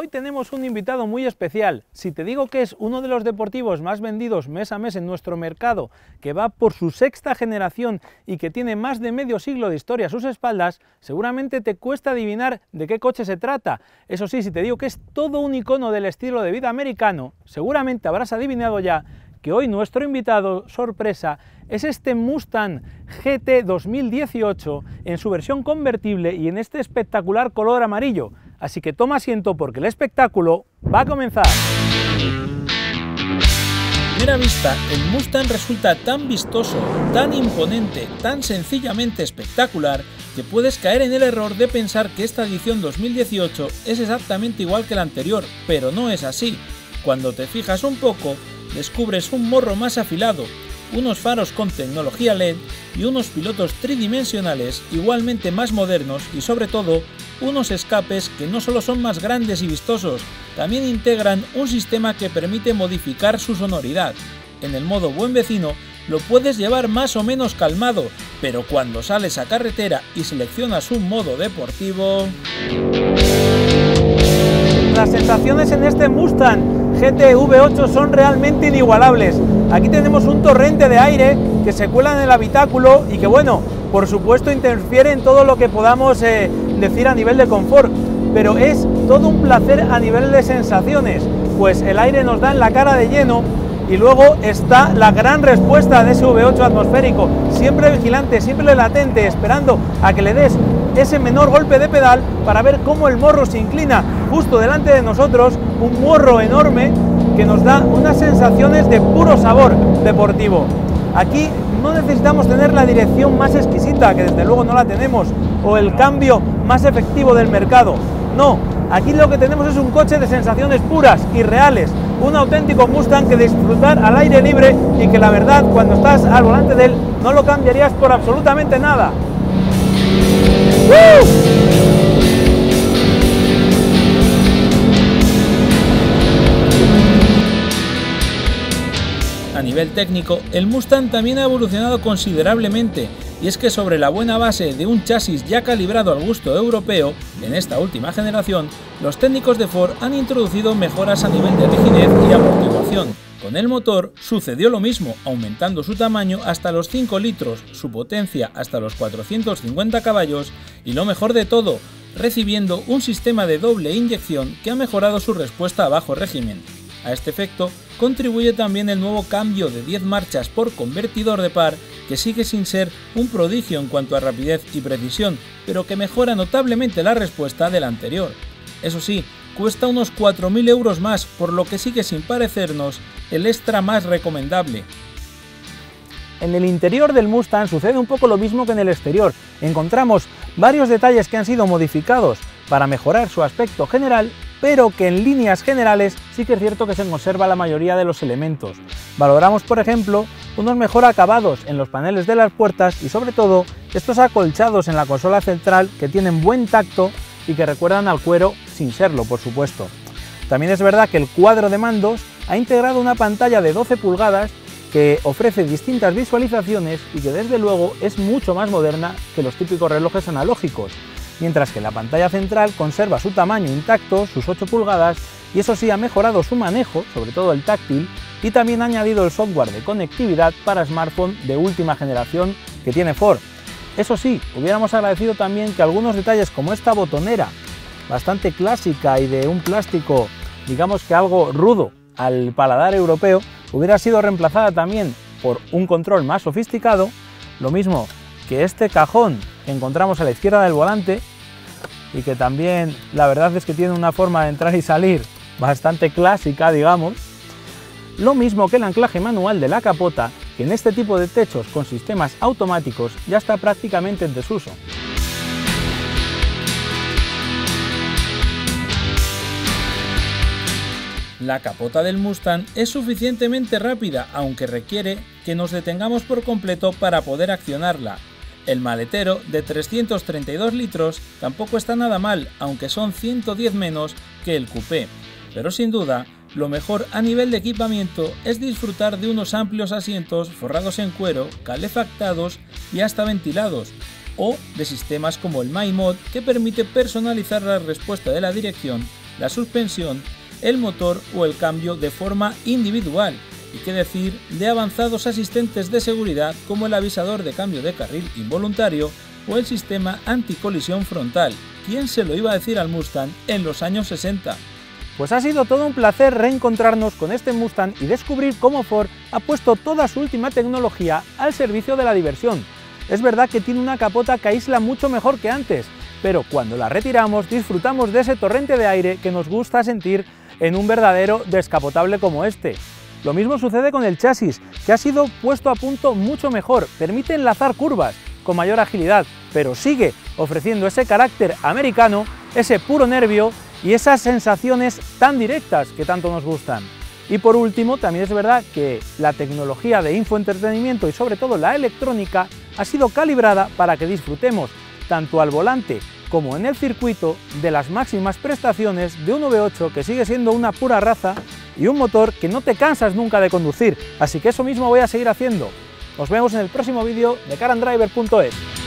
Hoy tenemos un invitado muy especial. Si te digo que es uno de los deportivos más vendidos mes a mes en nuestro mercado, que va por su sexta generación y que tiene más de medio siglo de historia a sus espaldas, seguramente te cuesta adivinar de qué coche se trata. Eso sí, si te digo que es todo un icono del estilo de vida americano, seguramente habrás adivinado ya que hoy nuestro invitado sorpresa es este Mustang GT 2018 en su versión convertible y en este espectacular color amarillo. Así que toma asiento porque el espectáculo va a comenzar. A primera vista, el Mustang resulta tan vistoso, tan imponente, tan sencillamente espectacular, que puedes caer en el error de pensar que esta edición 2018 es exactamente igual que la anterior, pero no es así. Cuando te fijas un poco, descubres un morro más afilado, unos faros con tecnología LED y unos pilotos tridimensionales igualmente más modernos y sobre todo unos escapes que no solo son más grandes y vistosos, también integran un sistema que permite modificar su sonoridad. En el modo buen vecino lo puedes llevar más o menos calmado, pero cuando sales a carretera y seleccionas un modo deportivo... Las sensaciones en este Mustang GT V8 son realmente inigualables. Aquí tenemos un torrente de aire que se cuela en el habitáculo y que, bueno, por supuesto interfiere en todo lo que podamos decir a nivel de confort, pero es todo un placer a nivel de sensaciones, pues el aire nos da en la cara de lleno y luego está la gran respuesta de ese V8 atmosférico, siempre vigilante, siempre latente, esperando a que le des ese menor golpe de pedal para ver cómo el morro se inclina. Justo delante de nosotros, un morro enorme que nos da unas sensaciones de puro sabor deportivo. Aquí no necesitamos tener la dirección más exquisita, que desde luego no la tenemos, o el cambio más efectivo del mercado. No, aquí lo que tenemos es un coche de sensaciones puras y reales, un auténtico Mustang que disfrutar al aire libre y que la verdad, cuando estás al volante de él, no lo cambiarías por absolutamente nada. A nivel técnico, el Mustang también ha evolucionado considerablemente, y es que sobre la buena base de un chasis ya calibrado al gusto europeo, en esta última generación, los técnicos de Ford han introducido mejoras a nivel de rigidez y amortiguación. Con el motor sucedió lo mismo, aumentando su tamaño hasta los 5 litros, su potencia hasta los 450 caballos y lo mejor de todo, recibiendo un sistema de doble inyección que ha mejorado su respuesta a bajo régimen. A este efecto, contribuye también el nuevo cambio de 10 marchas por convertidor de par, que sigue sin ser un prodigio en cuanto a rapidez y precisión, pero que mejora notablemente la respuesta del anterior. Eso sí, cuesta unos 4.000 euros más, por lo que sigue sin parecernos el extra más recomendable. En el interior del Mustang sucede un poco lo mismo que en el exterior. Encontramos varios detalles que han sido modificados para mejorar su aspecto general, pero que en líneas generales sí que es cierto que se conserva la mayoría de los elementos. Valoramos, por ejemplo, unos mejor acabados en los paneles de las puertas y sobre todo estos acolchados en la consola central que tienen buen tacto y que recuerdan al cuero sin serlo, por supuesto. También es verdad que el cuadro de mandos ha integrado una pantalla de 12 pulgadas que ofrece distintas visualizaciones y que desde luego es mucho más moderna que los típicos relojes analógicos, mientras que la pantalla central conserva su tamaño intacto, sus 8 pulgadas, y eso sí ha mejorado su manejo, sobre todo el táctil, y también ha añadido el software de conectividad para smartphone de última generación que tiene Ford. Eso sí, hubiéramos agradecido también que algunos detalles como esta botonera, bastante clásica y de un plástico, digamos que algo rudo al paladar europeo, hubiera sido reemplazada también por un control más sofisticado, lo mismo que este cajón que encontramos a la izquierda del volante y que también la verdad es que tiene una forma de entrar y salir bastante clásica, digamos, lo mismo que el anclaje manual de la capota, que en este tipo de techos con sistemas automáticos ya está prácticamente en desuso. La capota del Mustang es suficientemente rápida, aunque requiere que nos detengamos por completo para poder accionarla. El maletero, de 332 litros, tampoco está nada mal, aunque son 110 menos que el coupé, pero sin duda, lo mejor a nivel de equipamiento es disfrutar de unos amplios asientos forrados en cuero, calefactados y hasta ventilados, o de sistemas como el MyMod, que permite personalizar la respuesta de la dirección la suspensión, el motor o el cambio de forma individual, y qué decir de avanzados asistentes de seguridad como el avisador de cambio de carril involuntario o el sistema anticolisión frontal. ¿Quién se lo iba a decir al Mustang en los años 60? Pues ha sido todo un placer reencontrarnos con este Mustang y descubrir cómo Ford ha puesto toda su última tecnología al servicio de la diversión. Es verdad que tiene una capota que aísla mucho mejor que antes, pero cuando la retiramos disfrutamos de ese torrente de aire que nos gusta sentir en un verdadero descapotable como este. Lo mismo sucede con el chasis, que ha sido puesto a punto mucho mejor, permite enlazar curvas con mayor agilidad, pero sigue ofreciendo ese carácter americano, ese puro nervio y esas sensaciones tan directas que tanto nos gustan. Y por último, también es verdad que la tecnología de infoentretenimiento y sobre todo la electrónica ha sido calibrada para que disfrutemos tanto al volante como en el circuito de las máximas prestaciones de un V8 que sigue siendo una pura raza y un motor que no te cansas nunca de conducir, así que eso mismo voy a seguir haciendo. Nos vemos en el próximo vídeo de Carandriver.es.